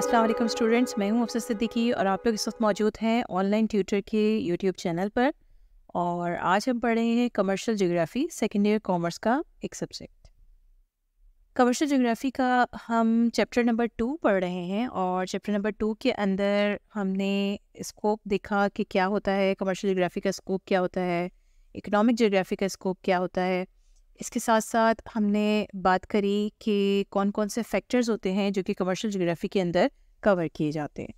अस्सलाम वालेकुम स्टूडेंट्स, मैं हूं हफ्सा सिद्दीकी और आप लोग इस वक्त मौजूद हैं ऑनलाइन ट्यूटर के यूट्यूब चैनल पर। और आज हम पढ़ रहे हैं commercial geography, second year commerce का एक सब्जेक्ट। कमर्शियल ज्योग्राफी का हम चैप्टर नंबर 2 पढ़ रहे हैं और चैप्टर नंबर 2 के अंदर हमने स्कोप देखा कि क्या होता है, कमर्शियल ज्योग्राफी का स्कोप क्या होता है, इकनॉमिक ज्योग्राफी का स्कोप क्या होता है। इसके साथ साथ हमने बात करी कि कौन कौन से फैक्टर्स होते हैं जो कि कमर्शियल ज्योग्राफी के अंदर कवर किए जाते हैं।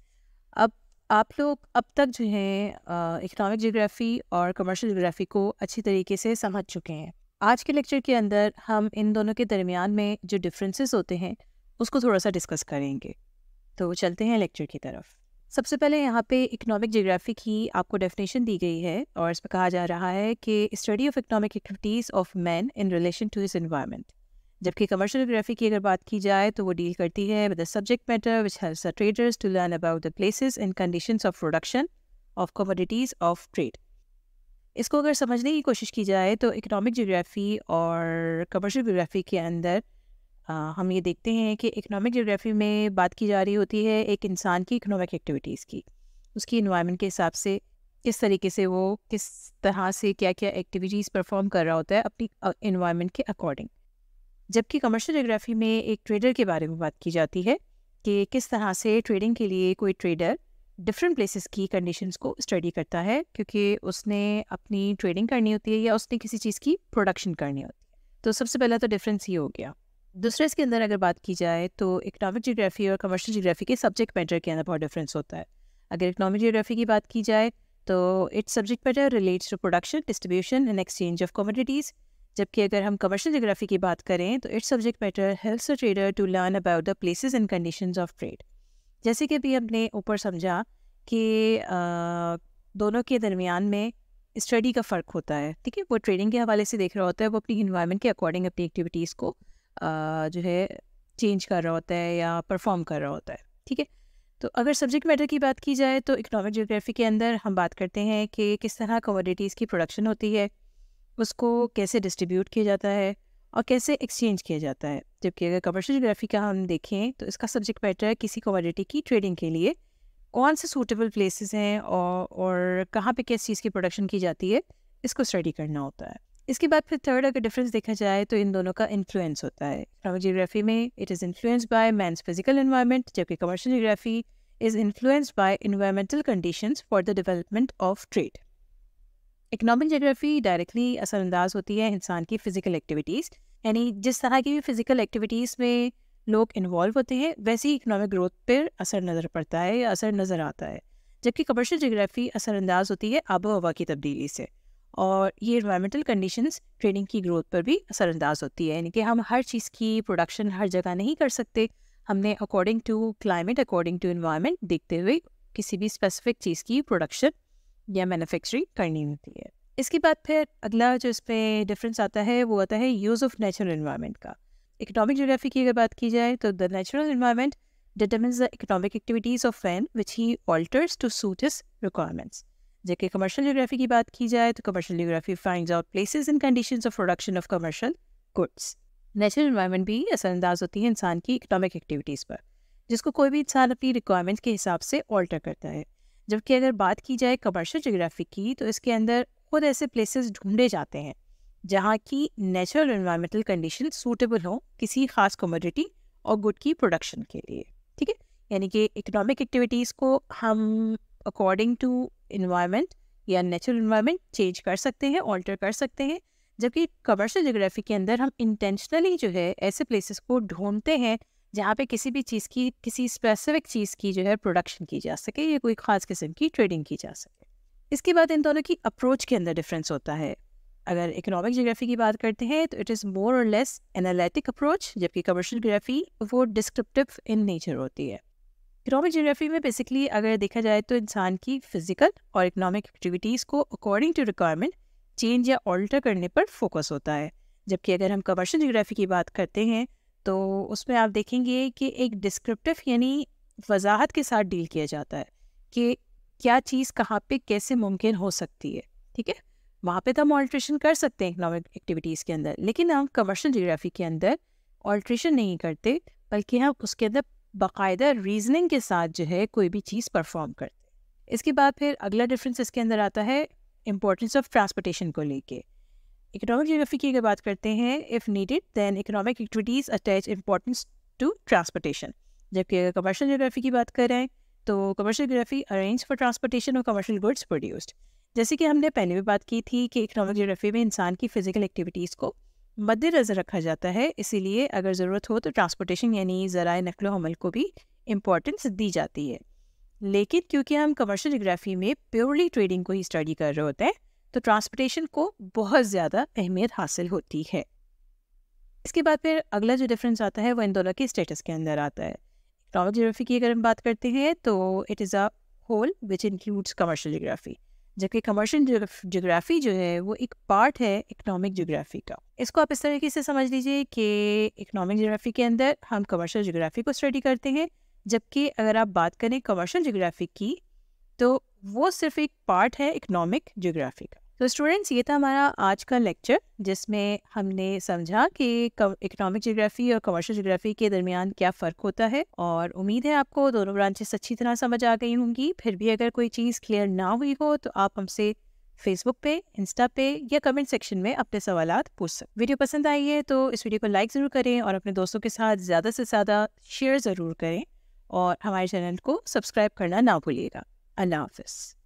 अब आप लोग अब तक जो हैं इकनॉमिक ज्योग्राफी और कमर्शियल ज्योग्राफी को अच्छी तरीके से समझ चुके हैं। आज के लेक्चर के अंदर हम इन दोनों के दरमियान में जो डिफरेंसेस होते हैं उसको थोड़ा सा डिस्कस करेंगे। तो चलते हैं लेक्चर की तरफ। सबसे पहले यहाँ पे इकनॉमिक ज्योग्राफी की आपको डेफिनेशन दी गई है और इसमें कहा जा रहा है कि study of economic activities of man in relation to his environment. जबकि कमर्शियल ज्योग्राफी की अगर बात की जाए तो वो डील करती है with the subject matter which helps the traders to learn about the places and conditions of production of commodities of trade. इसको अगर समझने की कोशिश की जाए तो इकनॉमिक ज्योग्राफी और कमर्शियल ज्योग्राफी के अंदर हम ये देखते हैं कि इकनॉमिक ज्योग्राफी में बात की जा रही होती है एक इंसान की इकनॉमिक एक्टिविटीज़ की, उसकी इन्वायरमेंट के हिसाब से किस तरीके से वो किस तरह से क्या क्या एक्टिविटीज़ परफॉर्म कर रहा होता है अपनी इन्वायरमेंट के अकॉर्डिंग। जबकि कमर्शियल ज्योग्राफी में एक ट्रेडर के बारे में बात की जाती है कि किस तरह से ट्रेडिंग के लिए कोई ट्रेडर डिफरेंट प्लेसेस की कंडीशंस को स्टडी करता है, क्योंकि उसने अपनी ट्रेडिंग करनी होती है या उसने किसी चीज़ की प्रोडक्शन करनी होती है। तो सबसे पहला तो डिफरेंस ये हो गया। दूसरे इसके अंदर अगर बात की जाए तो इकनॉमिक ज्योग्राफी और कमर्शियल ज्योग्राफी के सब्जेक्ट मैटर के अंदर बहुत डिफरेंस होता है। अगर इकनॉमिक ज्योग्राफी की बात की जाए तो its subject matter relates to production, distribution and exchange of commodities. जबकि अगर हम कमर्शियल ज्योग्राफी की बात करें तो its subject matter helps the trader to learn about the places and conditions of trade. जैसे कि अभी हमने ऊपर समझा कि दोनों के दरमियान में स्टडी का फ़र्क होता है, ठीक है। वो ट्रेडिंग के हवाले से देख रहा होता है, वो अपनी इन्वायरमेंट के अकॉर्डिंग अपनी एक्टिविटीज़ को जो है चेंज कर रहा होता है या परफॉर्म कर रहा होता है, ठीक है। तो अगर सब्जेक्ट मैटर की बात की जाए तो इकनॉमिक ज्योग्राफी के अंदर हम बात करते हैं कि किस तरह कमोडिटीज़ की प्रोडक्शन होती है, उसको कैसे डिस्ट्रीब्यूट किया जाता है और कैसे एक्सचेंज किया जाता है। जबकि अगर कमर्शियल ज्योग्राफी का हम देखें तो इसका सब्जेक्ट मैटर किसी कमोडिटी की ट्रेडिंग के लिए कौन से सूटेबल प्लेसेस हैं और कहाँ पर किस चीज़ की प्रोडक्शन की जाती है, इसको स्टडी करना होता है। इसके बाद फिर थर्ड अगर डिफरेंस देखा जाए तो इन दोनों का इन्फ्लुएंस होता है। इकनॉमिक ज्योग्राफी में it is influenced by man's physical environment, जबकि commercial geography is influenced by environmental conditions for the development of trade. Economic geography directly असरअंदाज होती है इंसान की फ़िज़िकल एक्टिविटीज़, यानी जिस तरह की भी फ़िज़िकल एक्टिविटीज़ में लोग इन्वॉल्व होते हैं वैसे ही इकनॉमिक ग्रोथ पर असर नज़र पड़ता है या असर नज़र आता है। जबकि कमर्शियल ज्योग्राफी असरअंदाज होती है आबो हवा की तब्दीली से, और ये एनवायरमेंटल कंडीशंस ट्रेडिंग की ग्रोथ पर भी असरअंदाज होती है, यानी कि हम हर चीज़ की प्रोडक्शन हर जगह नहीं कर सकते। हमने according to climate, according to environment देखते हुए किसी भी स्पेसिफिक चीज़ की प्रोडक्शन या मैन्युफैक्चरिंग करनी होती है। इसके बाद फिर अगला जो इस पर डिफरेंस आता है वो आता है यूज़ ऑफ नेचुरल एनवायरनमेंट का। इकनॉमिक ज्योग्राफी की अगर बात की जाए तो the natural environment determines the economic activities of man which he alters to suit his requirements. जबकि कमर्शियल ज्योग्राफी की बात की जाए तो commercial geography finds out places and conditions of production of commercial goods. Natural environment भी असरअंदाज होती है इंसान की इकनॉमिक एक्टिविटीज़ पर, जिसको कोई भी इंसान अपनी रिक्वायरमेंट्स के हिसाब से ऑल्टर करता है। जबकि अगर बात की जाए कमर्शियल ज्योग्राफी की तो इसके अंदर खुद ऐसे प्लेसेस ढूंढे जाते हैं जहाँ की नेचुरल एनवायरमेंटल कंडीशन सूटेबल हों किसी खास कमोडिटी और गुड की प्रोडक्शन के लिए, ठीक है। यानी कि इकनॉमिक एक्टिविटीज़ को हम अकॉर्डिंग टू इन्वायरमेंट या नेचुरल इन्वायरमेंट चेंज कर सकते हैं, ऑल्टर कर सकते हैं। जबकि कमर्शियल ज्योग्राफी के अंदर हम इंटेंशनली जो है ऐसे प्लेसेस को ढूंढते हैं जहाँ पे किसी भी चीज़ की, किसी स्पेसिफिक चीज़ की जो है प्रोडक्शन की जा सके या कोई ख़ास किस्म की ट्रेडिंग की जा सके। इसके बाद इन दोनों की अप्रोच के अंदर डिफरेंस होता है। अगर इकनॉमिक ज्योग्राफी की बात करते हैं तो इट इज़ मोर और लेस एनालिटिक अप्रोच, जबकि कमर्शियल ज्योग्राफी वो डिस्क्रिप्टिव इन नेचर होती है। इकनॉमिक ज्योग्राफी में बेसिकली अगर देखा जाए तो इंसान की फिजिकल और इकनॉमिक एक्टिविटीज़ को अकॉर्डिंग टू रिक्वायरमेंट चेंज या ऑल्टर करने पर फोकस होता है। जबकि अगर हम कमर्शियल ज्योग्राफी की बात करते हैं तो उसमें आप देखेंगे कि एक डिस्क्रिप्टिव यानी वजाहत के साथ डील किया जाता है कि क्या चीज़ कहाँ पे कैसे मुमकिन हो सकती है, ठीक है। वहाँ पर तो हम ऑल्ट्रेशन कर सकते हैं इकनॉमिक एक्टिविटीज़ के अंदर, लेकिन हम कमर्शियल ज्योग्राफी के अंदर ऑल्ट्रेशन नहीं करते, बल्कि हम उसके अंदर बाकायदा रीजनिंग के साथ जो है कोई भी चीज़ परफॉर्म करते हैं। इसके बाद फिर अगला डिफरेंस इसके अंदर आता है इम्पोर्टेंस ऑफ ट्रांसपोर्टेशन को लेके। इकोनॉमिक ज्योग्राफी की अगर बात करते हैं, if needed then economic activities attach importance to transportation. जबकि अगर कमर्शियल ज्योग्राफी की बात करें तो commercial geography arrange for transportation और कमर्शियल गुड्स प्रोड्यूस्ड। जैसे कि हमने पहले भी बात की थी कि इकोनॉमिक ज्योग्राफी में इंसान की फ़िज़िकल एक्टिविटीज़ को मद्देनज़र रखा जाता है, इसीलिए अगर ज़रूरत हो तो ट्रांसपोर्टेशन यानी ज़राए नकलो हमल को भी इम्पोर्टेंस दी जाती है। लेकिन क्योंकि हम कमर्शियल ज्योग्राफी में प्योरली ट्रेडिंग को ही स्टडी कर रहे होते हैं तो ट्रांसपोर्टेशन को बहुत ज़्यादा अहमियत हासिल होती है। इसके बाद फिर अगला जो डिफरेंस आता है वह इन दोनों के स्टेटस के अंदर आता है। इकोनॉमिक ज्योग्राफी की अगर हम बात करते हैं तो it is a whole which includes commercial geography, जबकि कमर्शियल ज्योग्राफी जो है वो एक पार्ट है इकोनॉमिक ज्योग्राफी का। इसको आप इस तरीके से समझ लीजिए कि इकोनॉमिक ज्योग्राफी के अंदर हम कमर्शियल ज्योग्राफी को स्टडी करते हैं, जबकि अगर आप बात करें कमर्शियल ज्योग्राफी की तो वो सिर्फ एक पार्ट है इकोनॉमिक ज्योग्राफी का। तो स्टूडेंट्स, ये था हमारा आज का लेक्चर जिसमें हमने समझा कि इकोनॉमिक ज्योग्राफी और कमर्शियल ज्योग्राफी के दरमियान क्या फ़र्क होता है, और उम्मीद है आपको दोनों ब्रांचेस अच्छी तरह समझ आ गई होंगी। फिर भी अगर कोई चीज़ क्लियर ना हुई हो तो आप हमसे फेसबुक पे, इंस्टा पे या कमेंट सेक्शन में अपने सवाल पूछ सकते। वीडियो पसंद आई है तो इस वीडियो को लाइक ज़रूर करें और अपने दोस्तों के साथ ज़्यादा से ज़्यादा शेयर ज़रूर करें, और हमारे चैनल को सब्सक्राइब करना ना भूलिएगा। अल्लाह हाफिज़।